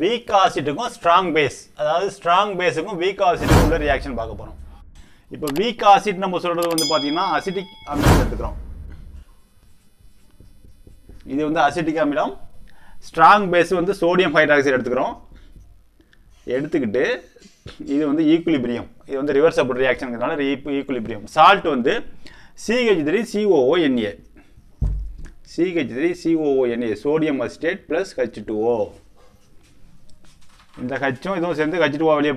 weak acid to strong base. That is strong base to weak acid to reaction. Now, weak acid we acidic amide. This is acidic amide. Strong base is sodium hydroxide. This is equilibrium. This is reversible reaction. Equilibrium. Salt is CH3COONa. CH3COONa, sodium acetate plus H2O. In the H2O, this is H2O. Then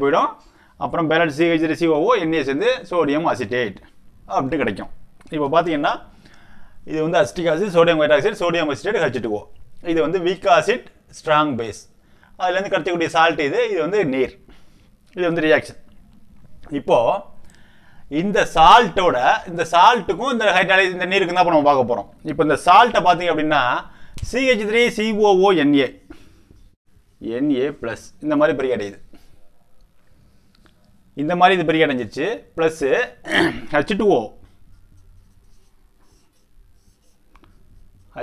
balance CH3COO, Na is sodium acetate. Now, this is acetic acid, sodium hydroxide, sodium acetate, H2O. This is weak acid, strong base. This is salt, this is near. This is the reaction. Now, in the salt, CH3COONa Na plus இந்த மாதிரி பிரிகேட் இது பிரிகேட் அடைஞ்சிருச்சு plus H2O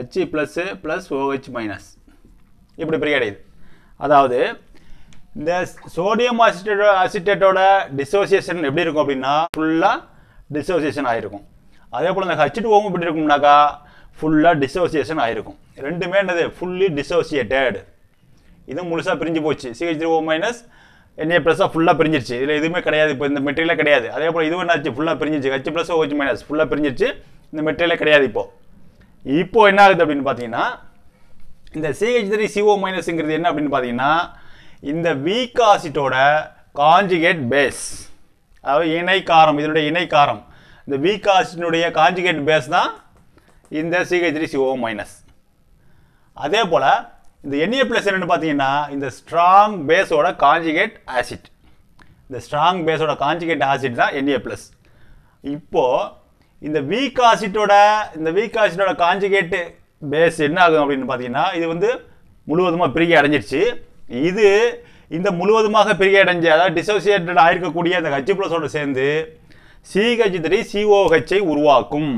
H plus plus OH minus இப்படி பிரிகேட் இது அதாவது இந்த sodium acetate ஓட dissociation எப்படி இருக்கும் அப்படினா ஃபுல்லா dissociation ஆயிருக்கும் அதே போல இந்த H2O வும் இப்படி இருக்கும்னாக்கா ஃபுல்லா dissociation ஆயிருக்கும் ரெண்டுமே என்னது fully dissociated This is CH3O- Na plus full up. This is the material. This is full up. H plus OH minus full up. This is the material. Now, this CH3CO- is the weak acid conjugate base. That is Na. The weak acid conjugate base is the CH3CO-. That is The Na plus is the strong base or conjugate acid. The strong base or conjugate acid is Na plus. Now, in the weak acid conjugate base is the dissociated H plus or சேர்ந்து CH3COOH உருவாக்கும்.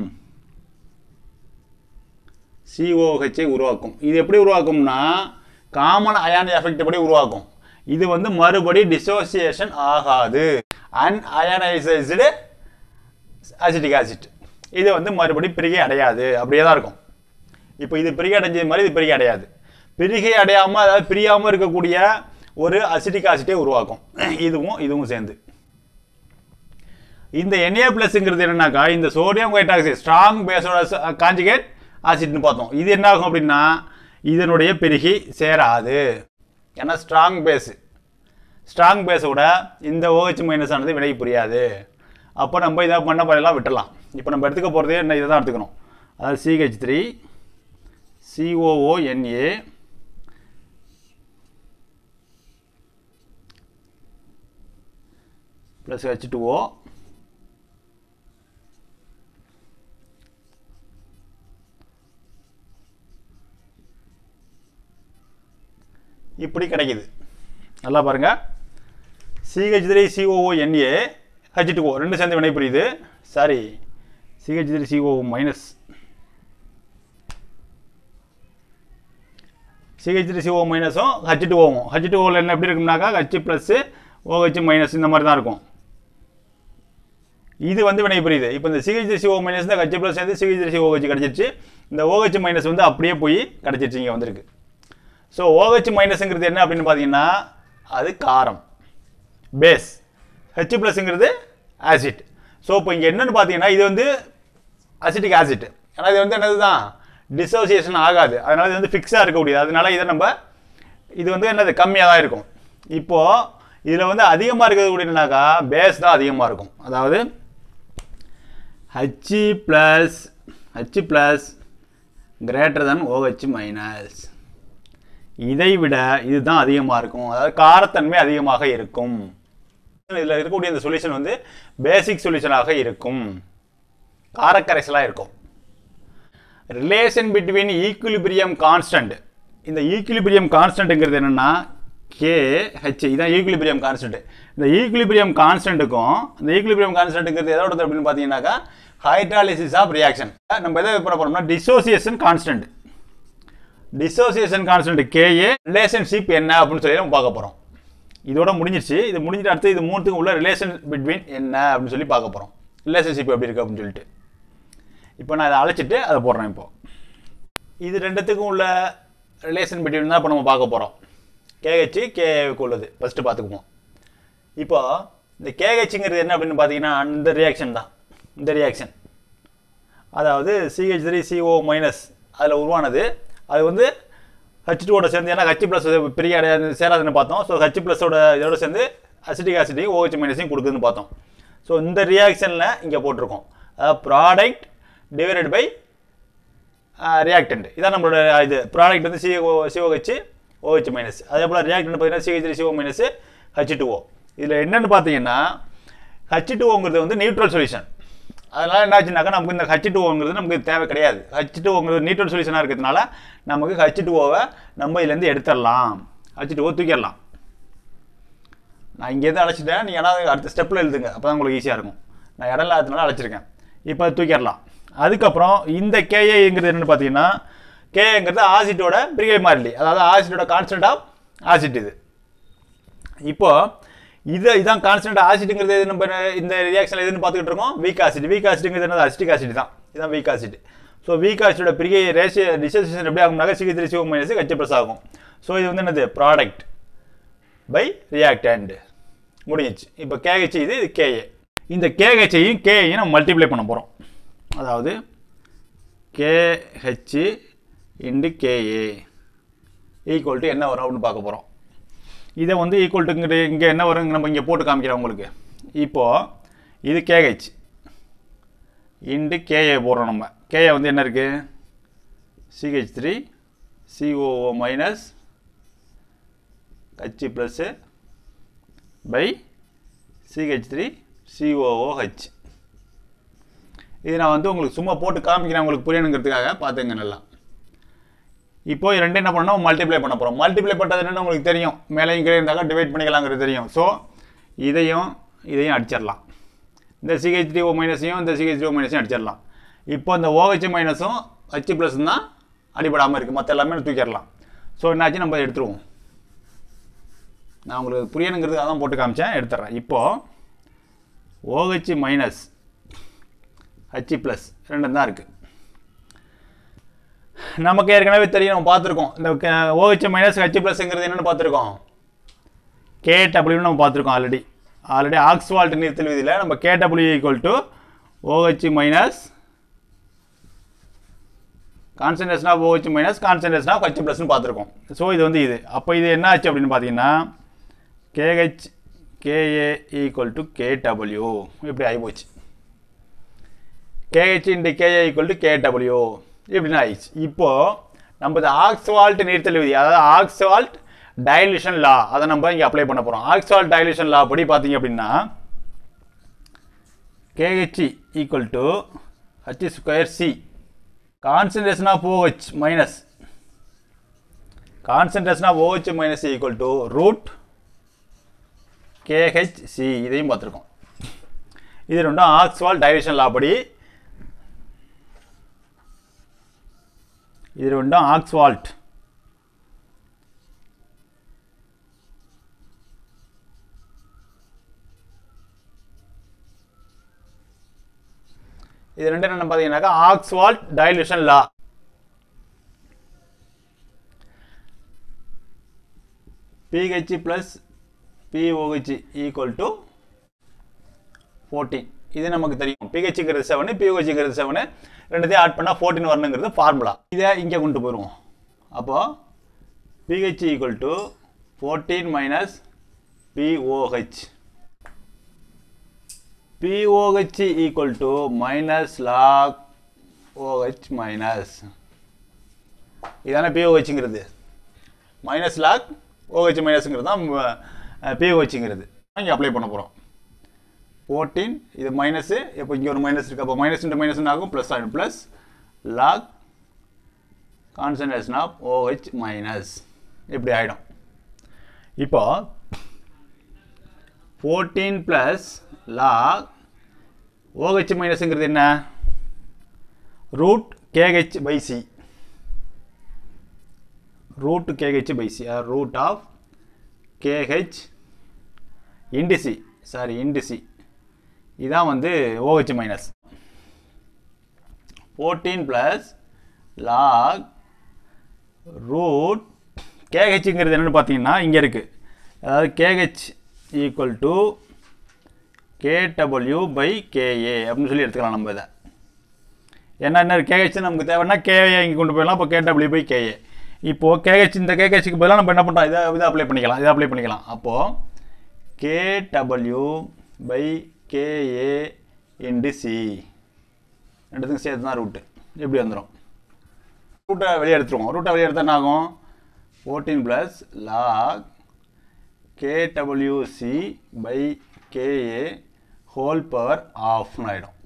COOH உருவாக்கும் இது எப்படி உருவாக்கும்னா common ion effect படி உருவாக்கும் இது மறுபடி dissociation ஆகாது அன் அயனைசைஸ்டு அசிட்டிக் ஆசிட் இது மறுபடி பிரிகை அடையாது அப்படியே தான் இருக்கும் இப்போ இது பிரிகை அடைஞ்சது மாதிரி இது பிரிகை அடையாது பிரிகை அடையாம அதாவது பிரியாம இருக்க கூடிய ஒரு அசிட்டிக் ஆசிட்டே உருவாக்கும் இதுவும் சேர்ந்து இந்த Na+ங்கிறது என்னன்னாக்கா இந்த சோடியம் ஹைட்ராக்சைடு ஸ்ட்ராங் பேஸோட கான்ஜுகேட் Acid னு பார்த்தோம் இது என்ன ஆகும் அப்படினா இதனுடைய பெருகி சேராது ஏனா ஸ்ட்ராங் பேஸ் ஓட இந்த OH- ஆனது வினை புரியாது அப்ப நம்ம இத பண்ண போறலாம் விட்டலாம் இப்போ நம்ம எடுத்துக்க போறது என்ன இத தான் எடுத்துக்கணும் அதாவது CH3 COONa + H2O இப்படி கிடைக்குது நல்லா பாருங்க CH3COONa H2O ரெண்டு சேர்ந்து வினை புரியுது சாரி CH3CO- உம் H2O உம் H2O ல என்ன எப்படி இருக்கும்னாக்கா H plus OH minus இந்த மாதிரி தான் இருக்கும் இது வினை புரியுது இப்போ இந்த CH3CO- இந்த H plus சேர்ந்து CH3COOH கிடைச்சிருச்சு இந்த OH minus அப்படியே போய் கிடைச்சிருச்சு இங்க வந்திருக்கு So, OH minus ங்கிறது என்ன அப்படினு பாத்தீங்கன்னா அது காரம் பேஸ் H+ ங்கிறது ஆசிட் சோ இப்போ இங்க என்னன்னு பாத்தீங்கன்னா இது அசிட்டிக் ஆசிட் ஆனா இது என்னதுதான் டிசோசியேஷன் ஆகாது அதனால இது ஃபிக்ஸா இருக்க முடியாது அதனால இத நம்ம இது என்னது கம்மியா தான் இருக்கும் இப்போ இதுல அதிகமா இருக்குது அப்படினாக்கா பேஸ் தான் அதிகமா இருக்கும் அதாவது H+ > OH-. இதை விட இதுதான் அதிகமாக இருக்கும் அதாவது காரத்தன்மை அதிகமாக இருக்கும் இதுல இருக்கக்கூடிய இந்த சொல்யூஷன் பேசிக் சொல்யூஷனாக இருக்கும் காரக்கரைசலா இருக்கும் ரிலேஷன் between equilibrium constant இந்த equilibrium constantங்கிறது என்னன்னா KH இதான் equilibrium constant இந்த equilibrium constantக்கும் இந்த equilibrium constantங்கிறது எதோட அப்படினு பாத்தீங்கன்னாக்கா hydrolysis of reaction நம்ம எதை பண்ண போறோம்னா dissociation constant dissociation constant KA, relationship என்ன அப்படினு சொல்லி நம்ம பார்க்க போறோம். இதோட முடிஞ்சிடுச்சு. இது முடிஞ்சிட்டு அடுத்து இது மூணுத்துக்கும் உள்ள ரிலேஷன் பிட்வீன் என்ன அப்படினு சொல்லி பார்க்க போறோம். ரிலேஷன்ஷிப் எப்படி இருக்கு அப்படினு சொல்லிட்டு. இப்போ நான் இத அழிச்சிட்டு அத போடுறேன் இப்போ. இது ரெண்டுத்துக்கும் உள்ள ரிலேஷன் பிட்வீன் தான் இப்போ நம்ம பார்க்க போறோம். KHC KAவுக்கு உள்ளது. ஃபர்ஸ்ட் பாத்துக்குவோம். இப்போ இந்த KHங்கிறது என்ன அப்படினு பாத்தீங்கன்னா அந்த ரியாக்ஷன் தான். இந்த ரியாக்ஷன் அதாவது CH3CO- அதுல உருவானது அது வந்து H2ஓட சேர்ந்து ஏன்னா H+ பெரிய சேராதுன்னு பார்த்தோம். ஸோ H+ ஓட இதோட சேர்ந்து அசிட்டிக் ஆசிட்டிக் OH- மைனஸையும் கொடுக்குதுன்னு பார்த்தோம். ஸோ இந்த ரியாக்ஷனில் இங்கே போட்டிருக்கோம். அதாவது ப்ராடக்ட் டிவைடட் பை ரியாக்டன்ட். இதான் நம்மளோட இது ப்ராடக்ட் வந்து COH OH-. அதே போல் ரியாக்டன்ட் பார்த்தீங்கன்னா CH3CO- H2O. இதில் என்னென்னு பார்த்தீங்கன்னா H2Oங்கிறது வந்து நியூட்ரல் சொல்யூஷன். அதனால என்ன ஆச்சுனாக்கா நமக்கு இந்த H2Oங்கிறது நமக்கு தேவை கிடையாது. H2Oங்கிறது நியூட்ரல் சொல்யூஷனாக இருக்கிறதுனால நமக்கு H2Oவை நம்ம இதுலேருந்து எடுத்துடலாம். H2O தூக்கிடலாம். நான் இங்கேருந்து அழைச்சிட்டேன். நீங்கள் ஆனால் அடுத்த ஸ்டெப்பில் எழுதுங்க, அப்போ தான் உங்களுக்கு ஈஸியாக இருக்கும். நான் இடம் இல்லாததுனால அழைச்சிருக்கேன். இப்போ தூக்கிடலாம். அதுக்கப்புறம் இந்த KAங்கிறது என்னென்னு பார்த்தீங்கன்னா KAங்கிறது ஆசிட்டோட பிரிகை மாறிலி, அதாவது ஆசிட்டோட கான்ஸ்டன்ட் ஆஃப் ஆசிட். இது இப்போது இதுதான் கான்ஸ்டன்ட் ஆசிட்ங்கிறது நம்ம இந்த ரியாக்ஷன் எதுன்னு பார்த்துக்கிட்டு இருக்கோம். Week acid. வீக் ஆசிட்ங்கிறது என்னது? அசிட்டிக் ஆசிட் தான். இதுதான் வீக் ஆசிட். ஸோ வீக் ஆசிட்டோட பிரிகை ரேஷியோ டிசோசியேஷன் எப்படி ஆகும்னாக்கா CH3CO- H+ ஆகும். ஸோ இது வந்து என்னது? Product by reactant. முடிஞ்சிச்சு. இப்போ KHC இது இது KA. இந்த KHCயும் KAயும் நம்ம மல்டிப்ளை பண்ண போகிறோம். அதாவது KH×KA ஈக்குவல் டு என்ன வரும் அப்படின்னு பார்க்க போகிறோம். இதை வந்து ஈக்குவல் டுங்கிற இங்கே என்ன வருங்க நம்ம இங்கே போட்டு காமிக்கிறோம் உங்களுக்கு. இப்போது இது KH இன்ட்டு KA போடுறோம். நம்ம KA வந்து என்ன இருக்குது? CH3COO- by CH3COOH. இது நான் வந்து உங்களுக்கு சும்மா போட்டு காமிக்கிறேன் உங்களுக்கு புரியணுங்கிறதுக்காக. பார்த்துங்க நல்லா. இப்போ ரெண்டு என்ன பண்ணணும்? மல்டிப்ளை பண்ண போகிறோம். மல்டிப்ளை பண்ணுறது என்னென்னு உங்களுக்கு தெரியும். மேலே இங்கே இருந்தாக்கா டிவைட் பண்ணிக்கலாங்கிறது தெரியும். ஸோ இதையும் இதையும் அடிச்சிடலாம். இந்த CH3O- இந்த CH3O- அடிச்சிடலாம். இப்போ இந்த OH- H+ தான் அடிபடாமல் இருக்குது. மற்ற எல்லாமே தூக்கிடலாம். ஸோ என்னாச்சு? நம்ம எடுத்துருவோம். நான் உங்களுக்கு புரியணுங்கிறது அதான் போட்டு காமிச்சேன். எடுத்துட்றேன். இப்போது OH- H+ ரெண்டும் தான் இருக்குது. நமக்கு ஏற்கனவே தெரியும், நம்ம பார்த்துருக்கோம். இந்த OH- H+ங்கிறது என்னென்னு பார்த்துருக்கோம். KWன்னு நம்ம பார்த்துருக்கோம் ஆல்ரெடி. ஆக்ஸ்வால்ட் நீர்த்தல் விதியில் நம்ம KW = OH- concentration of OH- concentration of H+ன்னு பார்த்துருக்கோம். ஸோ இது வந்து இது. அப்போ இது என்ன ஆச்சு அப்படின்னு பார்த்தீங்கன்னா KHKA = KW. இப்படி ஆகிப்போச்சு. KH×KA = KW இப்படின்னு ஆயிடுச்சு. இப்போது நம்ம இந்த ஆக்ஸ்வால்ட் நீர்த்தல் விதி, அதாவது ஆக்ஸ்வால்ட் டைலூஷன் லா, அதை நம்ம இங்கே அப்ளை பண்ண போகிறோம். ஆக்ஸ்வால்ட் டைலூஷன் லா படி பார்த்தீங்க அப்படின்னா KHC = H²C concentration of OH minus concentration of OH minus =√KHC. இதையும் பார்த்துருக்கோம். இது ரெண்டும் ஆக்ஸ்வால்ட் டைலூஷன் லா படி இது ரெண்டும் ஆக்ஸ்வால்ட் இது ரெண்டும் என்ன பார்த்தீங்கன்னாக்கா Ostwald dilution law. pKa + pOH = 14. இது நமக்கு தெரியும். pKaங்கிறது 7, pOHங்கிறது 7. ரெண்டுத்தையும் ஆட் பண்ணால் 14 வரணுங்கிறது ஃபார்முலா. இதை இங்கே கொண்டு போயிடுவோம். அப்போது pKa = 14 - pOH pOH = -log OH-. இதான pOHங்கிறது -log OH- தான் pOHங்கிறது. இங்கே அப்ளை பண்ண போகிறோம். 14 இது மைனஸு. இப்போ இங்கே ஒரு மைனஸ் இருக்குது. அப்போ -×- ஆகும் ப்ளஸ் ஆகும் plus log concentration of OH- இப்படி ஆகிடும். இப்போ 14 + log OH- என்ன? √KH/C root KH by C, or root of KH into C, sorry, into C. This is OH minus. 14 plus log root KH KH equal to KW by KA. KW by KA. இப்போ KH இந்த KH க்கு பதிலா நம்ம என்ன பண்றோம், இத apply பண்ணிக்கலாம், அப்போ KW by KA into C ரெண்டுத்துக்கும் சேர்த்து தான் ரூட் இப்படி வந்துரும். ரூட்டை வெளிய எடுத்துறோம், என்ன ஆகும் 14 plus log KWC by KA whole power half ஆயிடும்.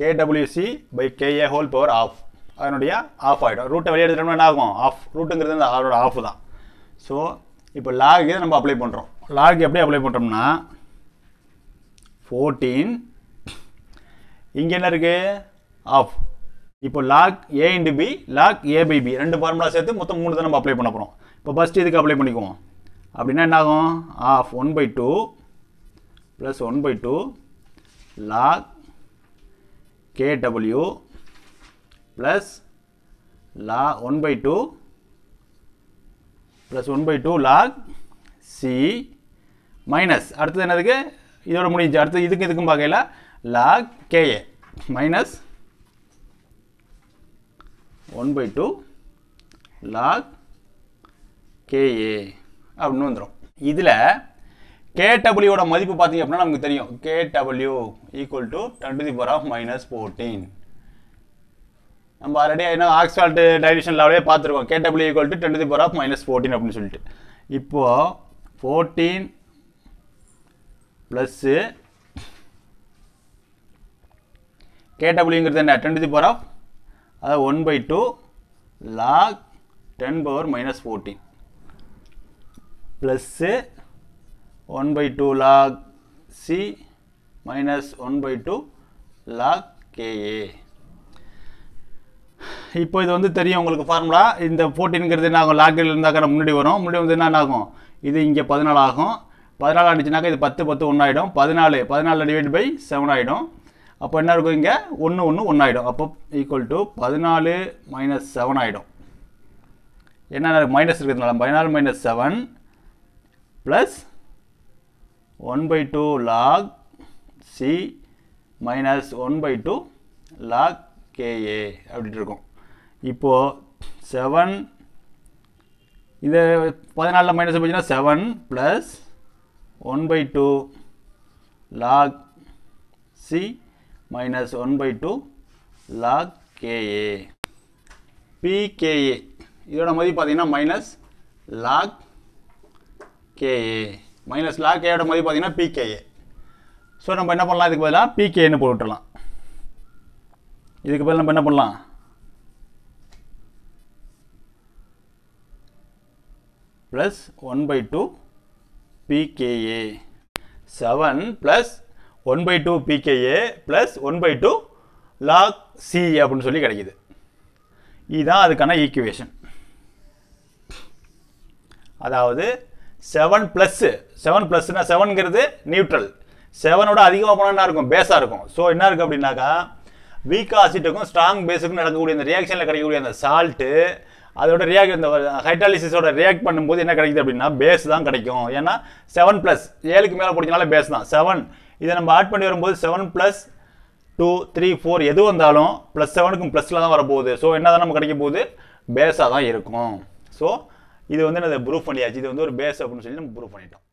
KWC by KA whole power half அதனுடைய ஆஃப் ஆயிடும். ரூட்டை வெளியே எடுத்துட்டோம்னா என்ன ஆகும், ஆஃப். ரூட்டுங்கிறது அந்த ஆரோட ஆஃப் தான். ஸோ இப்போ லாக் நம்ம அப்ளை பண்ணுறோம். லாக் எப்படி அப்ளை பண்ணுறோம்னா 14 இங்கே என்ன இருக்குது ஆஃப். இப்போ log A into B, log A by B ரெண்டு ஃபார்முலா சேர்த்து மொத்தம் 3 தான் நம்ம அப்ளை பண்ண போகிறோம். இப்போ ஃபஸ்ட்டு இதுக்கு அப்ளை பண்ணிக்குவோம். அப்படின்னா என்ன ஆகும், half 1/2 plus 1/2 log KW plus log 1/2 plus 1/2 log C minus அடுத்து என்னதுக்கு இதோட முடிஞ்சு, அடுத்து இதுக்கு பார்க்கல log KA minus 1/2 log KA அப்படின்னு வந்துடும். இதில் KW ஓட மதிப்பு பார்த்தீங்க அப்படின்னா நமக்கு தெரியும், KW equal to 10⁻⁻⁴. நம்ம ஆல்ரெடி என்ன ஆக்ஸ்வால்ட் டைலுஷன் லாவே பார்த்துருக்கோம், KW equal to 10⁻⁴ அப்படின்னு சொல்லிட்டு. இப்போ 14 ப்ளஸ் KWங்கிறது என்ன 10⁻, அதாவது 1/2 log 10⁻⁴ plus 1/2 log C minus 1/2 log KA. இப்போ இது தெரியும் உங்களுக்கு ஃபார்முலா. இந்த 14ங்கிறது என்ன ஆகும், லாகில் இருந்தாக்க முன்னாடி வரும், முன்னாடி வந்து என்ன ஆகும் இது இங்கே 14 ஆகும். 14 ஆகிடுச்சுனாக்கா இது 10 1 ஆகிடும், 14 ÷ 7 ஆகிடும். அப்போ என்ன இருக்கும் இங்கே 1 ஆகிடும். அப்போ ஈக்குவல் டு 14 மைனஸ் 7 ஆகிடும். என்ன மைனஸ் இருக்கிறதுனால 14 minus 7 plus 1/2 log C minus 1/2 log KA அப்படின்ட்டு இருக்கும். இப்போது 7 இது 14 மைனஸ் போச்சுன்னா 7 plus 1/2 log C minus 1/2 log KA. pKa இதோட மதிப்பு பார்த்தீங்கன்னா minus log KA, minus log KA யோட மதிப்பு பார்த்தீங்கன்னா pKa. ஸோ நம்ம என்ன பண்ணலாம், இதுக்கு பதிலாக pKaன்னு போட்டுடலாம். இதுக்கு பதில் நம்ம என்ன பண்ணலாம், plus 1/2 pKa, 7 plus 1/2 pKa plus 1/2 log C அப்படின்னு சொல்லி கிடைக்கிது. இதுதான் அதுக்கான ஈக்குவேஷன். அதாவது 7 ப்ளஸ்னா 7ங்கிறது நியூட்ரல், 7ஓட அதிகமாக போனால் என்ன இருக்கும் பேஸாக இருக்கும். ஸோ என்ன இருக்குது அப்படின்னாக்கா வீக் ஆசிட்டுக்கும் ஸ்ட்ராங் பேஸுக்கும் நடக்கக்கூடிய அந்த ரியாக்ஷனில் கிடைக்கக்கூடிய அந்த சால்ட்டு அதோட ரியாக்ட் இந்த ஹைட்ராலிசிஸோட ரியாக்ட் பண்ணும்போது என்ன கிடைக்குது அப்படின்னா பேஸ் தான் கிடைக்கும். ஏன்னா 7 + 7க்கு மேலே பிடிச்சனால பேஸ் தான். 7 இதை நம்ம ஆட் பண்ணி வரும்போது 7 + 2, 3, 4 எது வந்தாலும் +7க்கும் ப்ளஸில் தான் வரப்போகுது. ஸோ என்ன தான் நம்ம கிடைக்கும் போது பேஸாக தான் இருக்கும். ஸோ இது என்னது ப்ரூவ் பண்ணியாச்சு, இது ஒரு பேஸ் அப்படின்னு சொல்லி நம்ம ப்ரூவ் பண்ணிட்டோம்.